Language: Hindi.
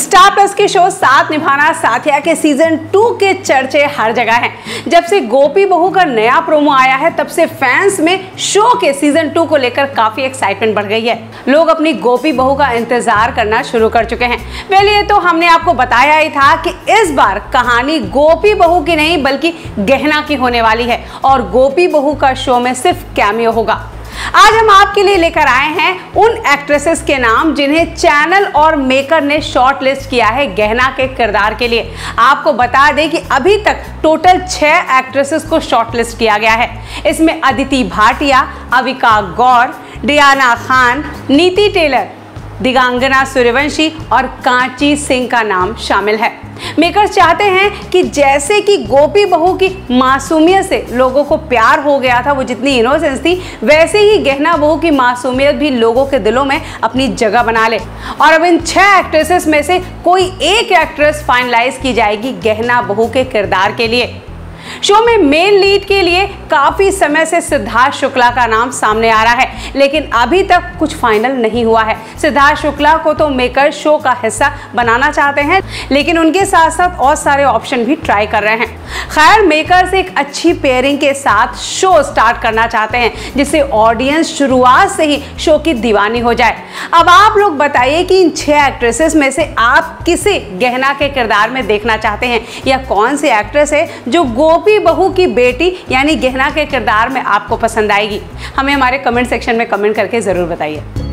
स्टार प्लस के शो साथ निभाना साथिया के सीजन 2 के चर्चे हर जगह हैं। जब से गोपी बहू का नया प्रोमो आया है तब से फैंस में शो के सीजन 2 को लेकर काफी एक्साइटमेंट बढ़ गई है। लोग अपनी गोपी बहू का इंतजार करना शुरू कर चुके हैं। पहले ये तो हमने आपको बताया ही था कि इस बार कहानी गोपी बहू की नहीं बल्कि गहना की होने वाली है और गोपी बहू का शो में सिर्फ कैमियो होगा। आज हम आपके लिए लेकर आए हैं उन एक्ट्रेसेस के नाम जिन्हें चैनल और मेकर ने शॉर्टलिस्ट किया है गहना के किरदार के लिए। आपको बता दें कि अभी तक टोटल 6 एक्ट्रेसेस को शॉर्टलिस्ट किया गया है। इसमें अदिति भाटिया, अविका गौर, डियाना खान, नीति टेलर, दिगांगना सूर्यवंशी और कांची सिंह का नाम शामिल है। मेकर्स चाहते हैं कि जैसे कि गोपी बहू की मासूमियत से लोगों को प्यार हो गया था, वो जितनी इनोसेंस थी, वैसे ही गहना बहू की मासूमियत भी लोगों के दिलों में अपनी जगह बना ले। और अब इन 6 एक्ट्रेसेस में से कोई एक एक्ट्रेस फाइनलाइज की जाएगी गहना बहू के किरदार के लिए। शो में मेन लीड के लिए काफी समय से सिद्धार्थ शुक्ला का नाम सामने आ रहा है, लेकिन अभी तक कुछ फाइनल नहीं हुआ है। सिद्धार्थ शुक्ला को तो मेकर शो का हिस्सा बनाना चाहते हैं, लेकिन उनके साथ साथ और सारे ऑप्शन भी ट्राई कर रहे हैं। खैर, मेकर्स एक अच्छी पेयरिंग के साथ शो स्टार्ट करना चाहते हैं जिससे ऑडियंस शुरुआत से ही शो की दीवानी हो जाए। अब आप लोग बताइए कि इन 6 एक्ट्रेसेस में से आप किसे गहना के किरदार में देखना चाहते हैं, या कौन सी एक्ट्रेस है जो गोपी बहू की बेटी यानी गहना के किरदार में आपको पसंद आएगी। हमें हमारे कमेंट सेक्शन में कमेंट करके जरूर बताइए।